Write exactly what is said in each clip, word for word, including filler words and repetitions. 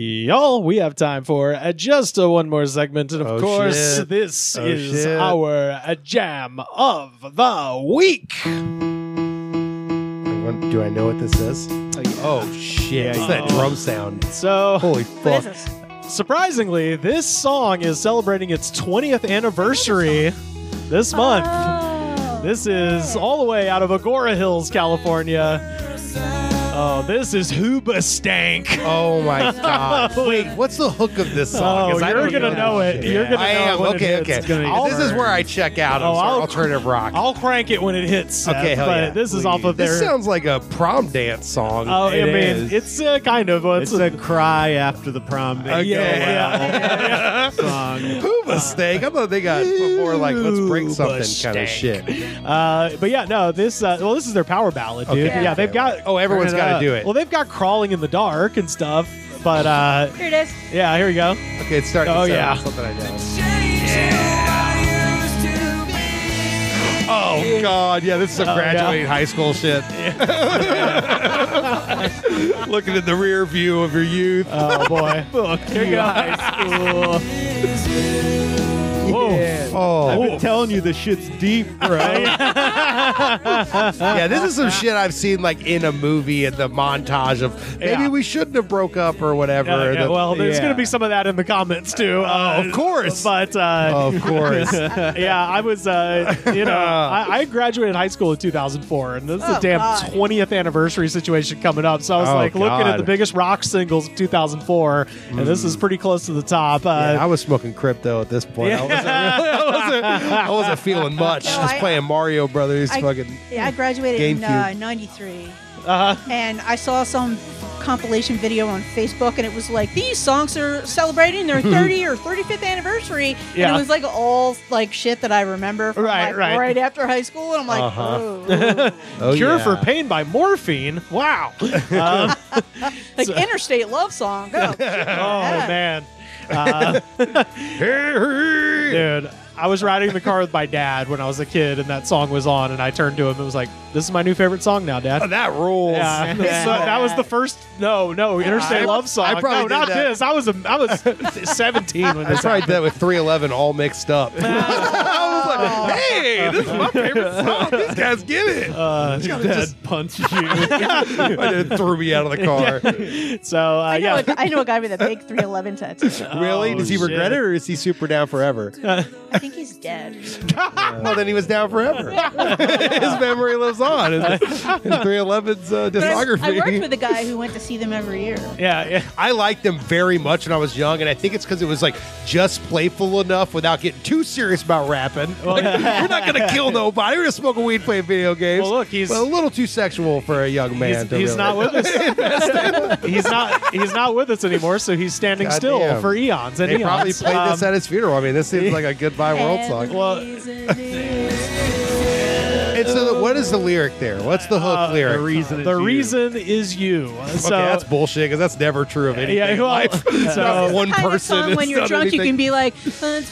y'all, we have time for uh, just uh, one more segment. And of oh, course, shit. this oh, is shit. our uh, Jam of the Week. Do I know what this is? Oh, yeah. oh shit. It's uh-oh. that drum sound. So, holy fuck. Surprisingly, this song is celebrating its twentieth anniversary this month. Oh, this is all the way out of Agoura Hills, California. Oh, this is Hoobastank. Oh my god. Wait, what's the hook of this song? Oh, you're going to know it. You're going to know it. I am. Okay, okay. This is where I check out. Oh, I'll, alternative rock. I'll crank it when it hits. Seth, okay, hell yeah. But this please. is off of their... This sounds like a prom dance song. Oh, it I mean, is. It's uh, kind of... It's, it's a cry after the prom dance. Okay, yeah. yeah. song. Hoobastank. I thought they got more like, let's break something kind of shit. Uh, but yeah, no, this... Uh, well, this is their power ballad, dude. Okay. Yeah, they've got... Oh, everyone's got... Uh, do it. Well, they've got Crawling in the Dark and stuff, but uh, here it is. Yeah, here we go. Okay, it's starting. Oh, to yeah. Something I yeah. Oh god, yeah, this is some oh, graduating yeah. high school shit. Yeah. Looking at the rear view of your youth. Oh boy. Fuck here you go. High school. Yeah. Oh. I've been telling you this shit's deep, bro. Yeah, this is some shit I've seen like in a movie in the montage of maybe yeah. we shouldn't have broke up or whatever. Yeah, yeah. The, well, there's yeah. going to be some of that in the comments too. Uh, uh, of course. But uh, oh, of course. Yeah, I was, uh, you know, I, I graduated high school in two thousand four, and this is oh, a damn God. twentieth anniversary situation coming up. So I was oh, like God. looking at the biggest rock singles of two thousand four, mm. and this is pretty close to the top. Uh, yeah, I was smoking crypto at this point. Yeah. I was I wasn't, I wasn't feeling much. No, just I, playing Mario Brothers. I, fucking yeah, I graduated in uh, ninety-three, uh-huh. and I saw some compilation video on Facebook, and it was like these songs are celebrating their thirty or thirty-fifth anniversary, yeah. and it was like all like shit that I remember from right, like, right. right after high school, and I'm like, uh-huh. oh, oh. Cure yeah. for Pain by Morphine. Wow, uh, like so. Interstate Love Song. Oh, shit, oh yeah. man. Uh, dude, I was riding in the car with my dad when I was a kid, and that song was on, and I turned to him and was like, this is my new favorite song now, Dad. Oh, that rules. Yeah. Yeah. So that was the first no, no, Interstate I, Love Song. I no, not that. this. I was a, I was seventeen when this I tried happened. that with three eleven all mixed up. I was like, hey, this is my favorite song. These guys get it. Uh, Dad just... punched you. And it threw me out of the car. Yeah. So, uh, I know yeah. A, I know a guy with a big three eleven tattoo. Really? Oh, Does he shit. regret it, or is he super down forever? Uh, I think he's dead. Uh, well, then he was down forever. His memory lives on in, in three eleven's uh, discography. I, I worked with a guy who went to see them every year. Yeah, yeah. I liked them very much when I was young, and I think it's because it was like just playful enough without getting too serious about rapping. Well, like, we're not going to kill nobody. We're going to smoke a weed, play video games. Well, look, he's but a little too sexual for a young man. He's, to he's not with us. he's not. He's not with us anymore. So he's standing God still damn. for eons and they eons. Probably played um, this at his funeral. I mean, this seems like a goodbye world song. Well. And so, the, what is the lyric there? What's the hook uh, lyric? The reason, the reason is you. So, okay, that's bullshit because that's never true of anything. Yeah, in well, life. It's so not one kind person. Of song when you're drunk, anything. you can be like, yeah.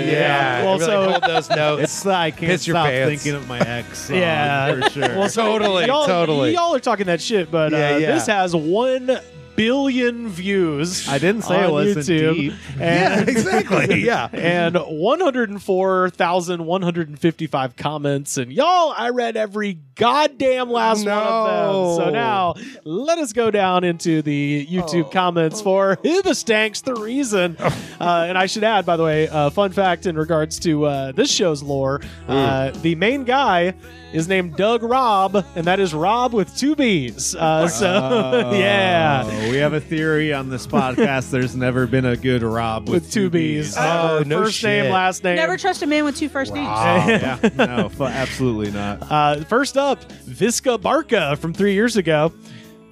Yeah, well, so really hold those notes. It's like I can't stop pants. thinking of my ex. Yeah, for sure. Well, totally, y'all, totally. Y'all are talking that shit, but yeah, uh, yeah. this has one. billion views. I didn't say it was YouTube. Deep. And, yeah, exactly. Yeah. And one hundred four thousand one hundred fifty-five comments. And y'all, I read every goddamn last no. one of them. So now let us go down into the YouTube oh. comments for Hoobastank's The Reason. uh, and I should add, by the way, uh, fun fact in regards to uh, this show's lore, uh, the main guy is named Doug Robb, and that is Rob with two B's. Uh, so, uh, yeah. We have a theory on this podcast. There's never been a good Rob with, with two B's. B's. Oh, no first shit. name, last name. Never trust a man with two first Rob. names. Yeah, no, f- absolutely not. Uh, first up, Visca Barca from three years ago.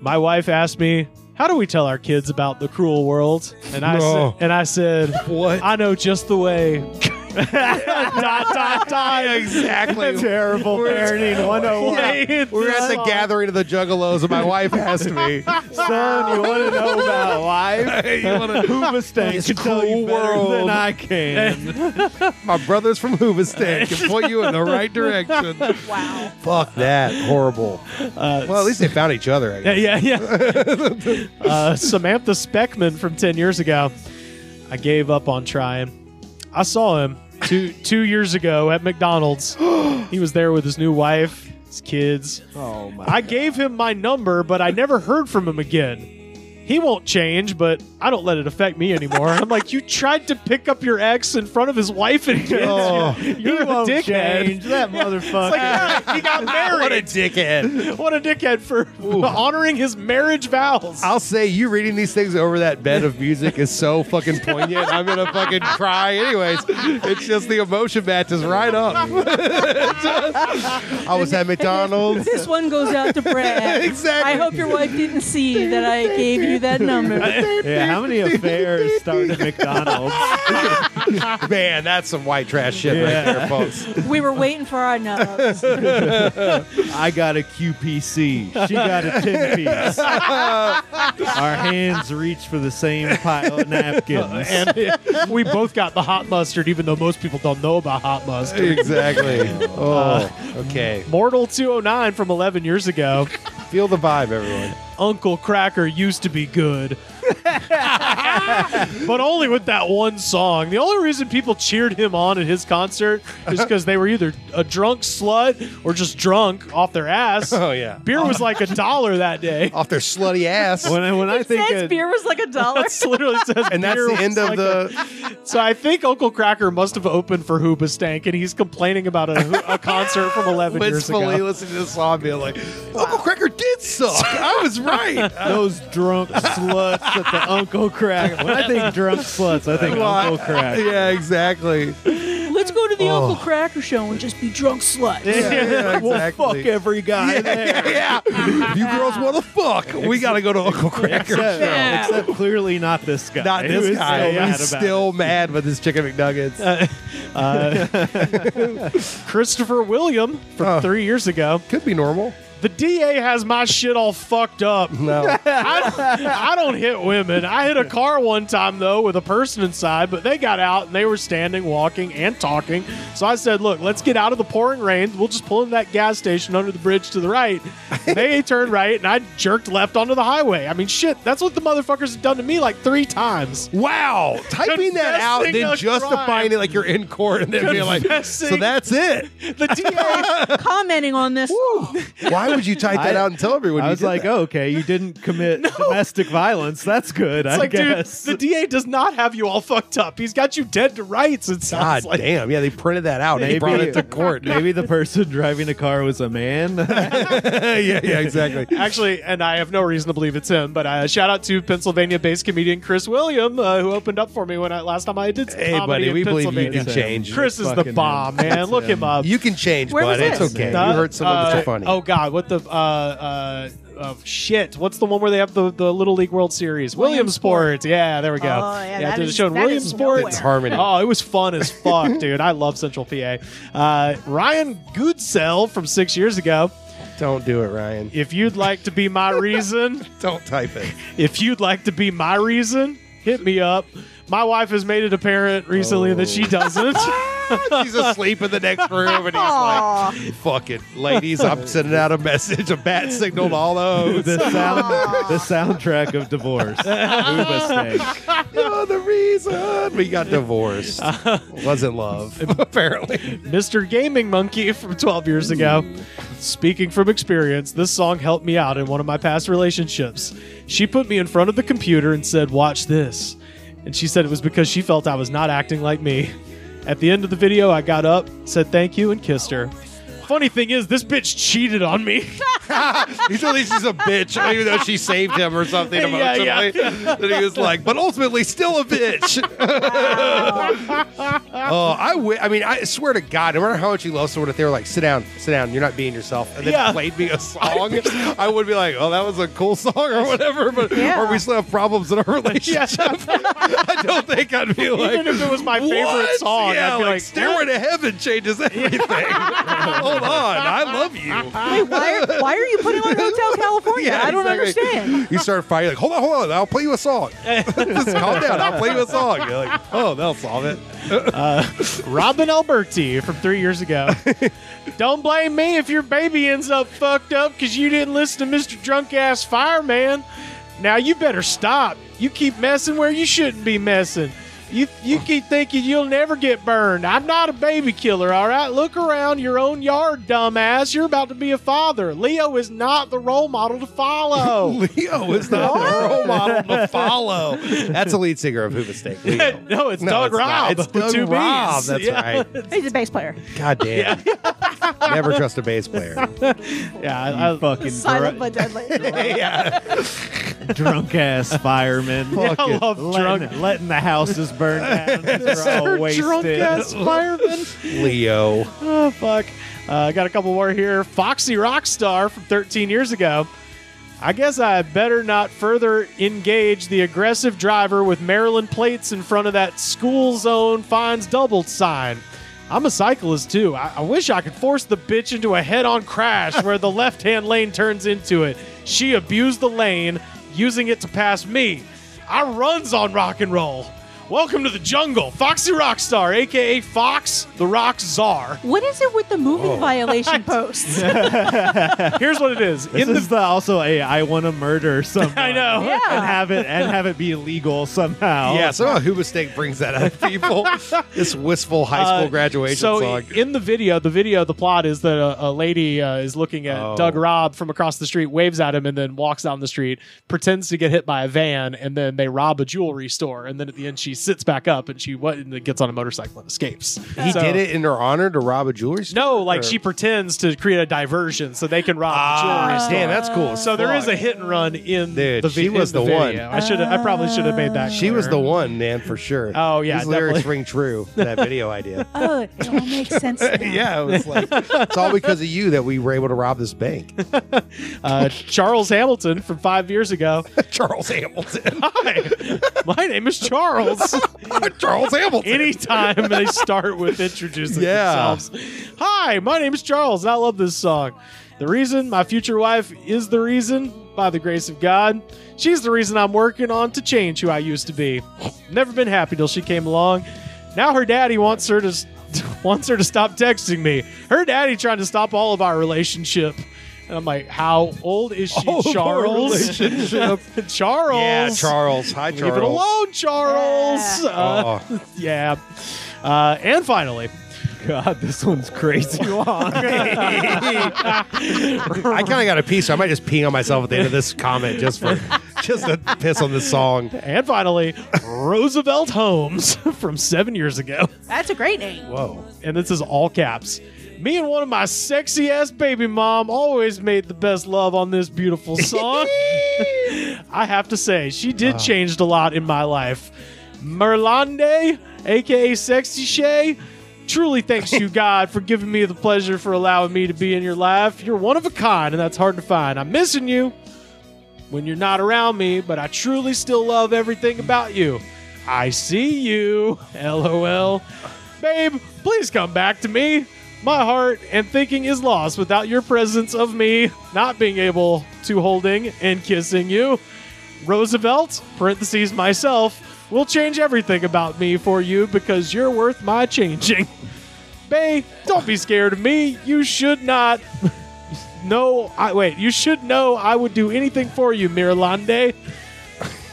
My wife asked me, how do we tell our kids about the cruel world? And I, no. sa- and I said, what? I know just the way. dot, dot, dot. Exactly. Terrible parenting one oh one. Yeah, we're at the gathering of the Juggalos, and my wife asked me, son, you want to know about life? You want to Hoobastank can tell you better than I can. My brother's from Hoobastank can point you in the right direction. Wow. Fuck that. Horrible. Uh, well, at least they found each other, I guess. Yeah, yeah. uh, Samantha Speckman from ten years ago. I gave up on trying. I saw him two two years ago at McDonald's. He was there with his new wife, his kids. Oh my! I God. gave him my number, but I never heard from him again. He won't change, but I don't let it affect me anymore. I'm like, you tried to pick up your ex in front of his wife and kids. Oh, you're, you're a dickhead. Change. That motherfucker. It's like, yeah, he got married. What a dickhead. What a dickhead for Ooh. honoring his marriage vows. I'll say, you reading these things over that bed of music is so fucking poignant. I'm going to fucking cry anyways. It's just the emotion matches right up. I was at McDonald's. This one goes out to Brad. Exactly. I hope your wife didn't see that I gave you that number. Yeah, how many affairs start at McDonald's? Man, that's some white trash shit yeah. right there, folks. We were waiting for our nubs. I got a Q P C. She got a ten piece. Our hands reach for the same pile of napkins. And we both got the hot mustard, even though most people don't know about hot mustard. Exactly. Oh, uh, okay. Mortal two oh nine from eleven years ago. Feel the vibe, everyone. Uncle Cracker used to be good. But only with that one song. The only reason people cheered him on at his concert is because they were either a drunk slut or just drunk off their ass. Oh, yeah. Beer was like a dollar that day. Off their slutty ass. When I, when it I think says a, beer was like a dollar. That's literally says and beer that's the end of like the... A, so I think Uncle Cracker must have opened for Hoobastank, and he's complaining about a, a concert from eleven years ago. Literally listening to this song being like, Uncle Cracker did suck. I was right. Those drunk sluts at the Uncle Cracker. When I think drunk sluts, I think well, Uncle Cracker. Yeah, exactly. Let's go to the oh. Uncle Cracker show and just be drunk sluts. Yeah, yeah, exactly. We'll fuck every guy yeah, there. Yeah, yeah. If you girls want to fuck, except, we got to go to Uncle Cracker except, show. Yeah. Except clearly not this guy. Not this guy. So He's still it. mad with his chicken McNuggets. Uh, uh, Christopher William from uh, three years ago. Could be normal. The D A has my shit all fucked up. No. I don't, I don't hit women. I hit a car one time, though, with a person inside, but they got out, and they were standing, walking, and talking. So I said, look, let's get out of the pouring rain. We'll just pull into that gas station under the bridge to the right. And they turned right, and I jerked left onto the highway. I mean, shit, that's what the motherfuckers have done to me like three times. Wow. Typing that out, then justifying crime. It like you're in court, and then being like, so that's it. The D A commenting on this. Why would you type that I, out and tell everyone? I was like, oh, okay, you didn't commit no. domestic violence. That's good. It's I like, guess dude, the D A does not have you all fucked up. He's got you dead to rights. It sounds God like. damn, yeah, they printed that out. Maybe, they brought it to court. Maybe the person driving the car was a man. yeah, yeah, exactly. Actually, and I have no reason to believe it's him. But uh, shout out to Pennsylvania-based comedian Chris William, uh, who opened up for me when I last time I did some hey, comedy buddy, in we Pennsylvania. Believe you can change. Chris is the bomb, him. man. Look him. him up. You can change, Where buddy. It's okay. Uh, you heard someone that's uh, so funny. Oh God. What the uh, uh, uh, shit? What's the one where they have the, the Little League World Series? Williamsport. Williamsport. Yeah, there we go. Oh, yeah, yeah, I did a show in Williamsport. It's harmony. Oh, it was fun as fuck, dude. I love Central P A. Uh, Ryan Goodsell from six years ago. Don't do it, Ryan. If you'd like to be my reason, don't type it. If you'd like to be my reason, hit me up. My wife has made it apparent recently oh. that she doesn't. She's asleep in the next room, and he's like, fuck it, ladies, I'm sending out a message. A bat signaled all those. The, sound, the soundtrack of divorce. Hoobastank. You're the reason we got divorced. Uh, Wasn't love, apparently. Mister Gaming Monkey from twelve years ago. Speaking from experience, this song helped me out in one of my past relationships. She put me in front of the computer and said, watch this. And she said it was because she felt I was not acting like me. At the end of the video, I got up, said thank you, and kissed her. Funny thing is, this bitch cheated on me. He told me she's a bitch, even though she saved him or something emotionally. Yeah, yeah. That he was like, but ultimately still a bitch. Oh, I, w I mean, I swear to God, no matter how much you love someone, if they were like, sit down, sit down, you're not being yourself, and then yeah. played me a song, I would be like, oh, that was a cool song or whatever, but yeah. or we still have problems in our relationship. I don't think I'd be like, even if it was my what? favorite song, yeah, I'd be like, like Stairway to Heaven changes everything. Hold on, I love you. Wait, why are, why are you putting on Hotel California? Yeah, I don't exactly. understand. You start fighting, like, hold on, hold on, I'll play you a song. Just calm down, I'll play you a song. You're like, oh, they'll solve it. Uh, Robin Alberti from three years ago. Don't blame me if your baby ends up fucked up because you didn't listen to Mister Drunk-Ass Fireman. Now you better stop. You keep messing where you shouldn't be messing. You you keep thinking you'll never get burned. I'm not a baby killer, all right? Look around your own yard, dumbass. You're about to be a father. Leo is not the role model to follow. Leo is not the role model to follow. That's the lead singer of Hoobastank. Leo. No, it's no, Doug it's Robb. It's Doug two Robb. B's. That's yeah. right. He's a bass player. God damn. Yeah. Never trust a bass player. Yeah, I, I fucking silent but deadly. Yeah. Drunk ass fireman. Yeah, I love letting, drunk. letting the houses burn down. They're all wasted. Drunk ass fireman. Leo. Oh, fuck. I uh, got a couple more here. Foxy Rockstar from thirteen years ago. I guess I better not further engage the aggressive driver with Maryland plates in front of that school zone fines doubled sign. I'm a cyclist, too. I, I wish I could force the bitch into a head-on crash where the left-hand lane turns into it. She abused the lane, using it to pass me. I runs on rock and roll. Welcome to the jungle. Foxy Rockstar, a k a. Fox the Rock Czar. What is it with the moving Whoa. violation posts? Here's what it is. This in is the, the, also a I want to murder someone. I know. Yeah. And, have it, and have it be illegal somehow. Yeah, somehow Hoobastank brings that up, people. This wistful high school uh, graduation so song. So in the video, the video, the plot is that a, a lady uh, is looking at oh. Doug Robb from across the street, waves at him, and then walks down the street, pretends to get hit by a van, and then they rob a jewelry store. And then at the end, she sits back up and she what and gets on a motorcycle and escapes. He so, did it in her honor to rob a jewelry store? No, like or? she pretends to create a diversion so they can rob ah, the jewelry store. Damn, that's cool. So fuck. there is a hit and run in Dude, the, she in was the, the video. One. I should I probably should have made that She clear. was the one, man, for sure. Oh, yeah. These lyrics ring true, that video idea. Oh, it all makes sense. Yeah, it was like, it's all because of you that we were able to rob this bank. uh, Charles Hamilton from five years ago. Charles Hamilton. Hi, my name is Charles. Charles Hamilton. Anytime they start with introducing yeah. themselves. Hi, my name is Charles, and I love this song. The reason my future wife is the reason, by the grace of God. She's the reason I'm working on to change who I used to be. Never been happy till she came along. Now her daddy wants her to wants her to stop texting me. Her daddy trying to stop all of our relationship. And I'm like, how old is she, oh, Charles? Charles. Yeah, Charles. Hi, Charles. Leave it alone, Charles. Yeah. Uh, oh. yeah. Uh, and finally. God, this one's crazy long. I kind of got a piece, so I might just pee on myself at the end of this comment just for just to piss on this song. And finally, Roosevelt Holmes from seven years ago. That's a great name. Whoa. And this is all caps. Me and one of my sexy ass baby mom always made the best love on this beautiful song. I have to say, she did uh, change a lot in my life. Mirlande, a k a. Sexy Shay, truly thanks you, God, for giving me the pleasure for allowing me to be in your life. You're one of a kind, and that's hard to find. I'm missing you when you're not around me, but I truly still love everything about you. I see you, L O L. Babe, please come back to me. My heart and thinking is lost without your presence of me not being able to holding and kissing you. Roosevelt, parentheses myself, will change everything about me for you because you're worth my changing. Bae, don't be scared of me. You should not know. I, wait, you should know I would do anything for you, Mirlande.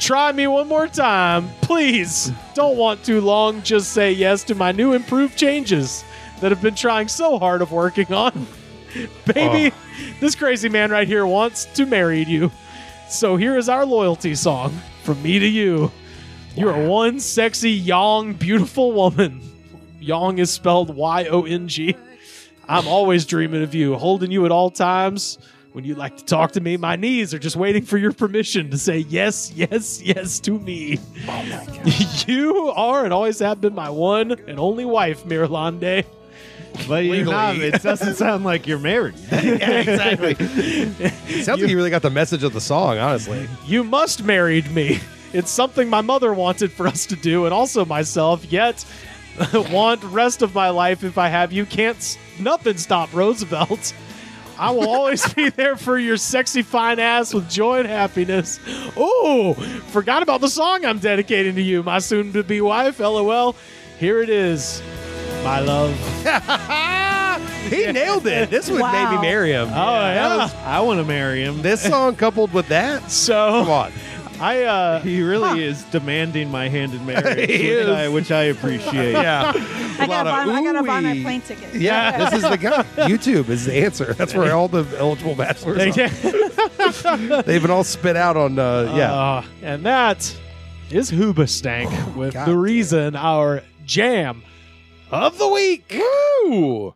Try me one more time. Please don't want too long. Just say yes to my new improved changes that have been trying so hard of working on. Baby, oh. this crazy man right here wants to marry you. So here is our loyalty song, from me to you. You wow. are one sexy, young, beautiful woman. Young is spelled Y O N G. I'm always dreaming of you, holding you at all times. When you like to talk to me, my knees are just waiting for your permission to say yes, yes, yes to me. Oh my God. You are and always have been my one and only wife, Mirlande. But you're not, it doesn't sound like you're married. Yeah, exactly. It sounds you, like you really got the message of the song, honestly. You must marry me. It's something my mother wanted for us to do, and also myself, yet want rest of my life if I have you. Can't nothing stop Roosevelt. I will always be there for your sexy, fine ass with joy and happiness. Oh, forgot about the song I'm dedicating to you, my soon-to-be wife, LOL. Here it is, my love. He nailed it. This would wow. Maybe marry him. Oh, yeah. Was, I want to marry him. This song coupled with that. So, come on. I, uh, he really huh. is demanding my hand in marriage, which, I, which I appreciate. Yeah. I got to buy my plane ticket. Yeah, yeah. This is the guy. YouTube is the answer. That's where all the eligible bachelors are. They've been all spit out on, uh, yeah. Uh, and that is Hoobastank oh, with God The Reason, our jam of the week. Woo!